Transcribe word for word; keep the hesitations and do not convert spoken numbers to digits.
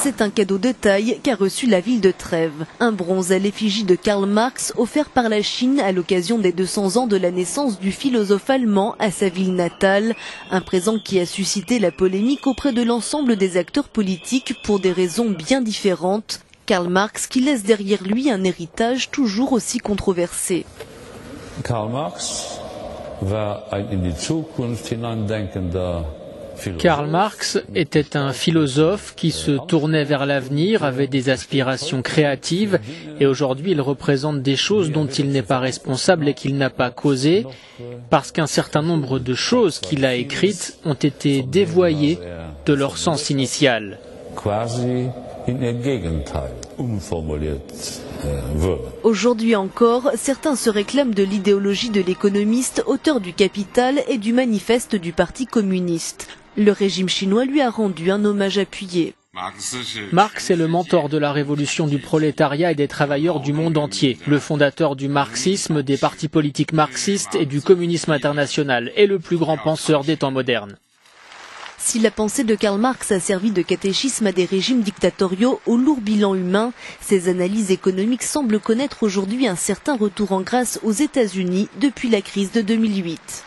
C'est un cadeau de taille qu'a reçu la ville de Trèves. Un bronze à l'effigie de Karl Marx offert par la Chine à l'occasion des deux cents ans de la naissance du philosophe allemand à sa ville natale. Un présent qui a suscité la polémique auprès de l'ensemble des acteurs politiques pour des raisons bien différentes. Karl Marx qui laisse derrière lui un héritage toujours aussi controversé. Karl Marx war ein in die Zukunft hineindenkender Karl Marx était un philosophe qui se tournait vers l'avenir, avait des aspirations créatives, et aujourd'hui il représente des choses dont il n'est pas responsable et qu'il n'a pas causées, parce qu'un certain nombre de choses qu'il a écrites ont été dévoyées de leur sens initial. Aujourd'hui encore, certains se réclament de l'idéologie de l'économiste, auteur du Capital et du manifeste du Parti communiste. Le régime chinois lui a rendu un hommage appuyé. Marx est le mentor de la révolution du prolétariat et des travailleurs du monde entier, le fondateur du marxisme, des partis politiques marxistes et du communisme international, et le plus grand penseur des temps modernes. Si la pensée de Karl Marx a servi de catéchisme à des régimes dictatoriaux au lourd bilan humain, ses analyses économiques semblent connaître aujourd'hui un certain retour en grâce aux États-Unis depuis la crise de deux mille huit.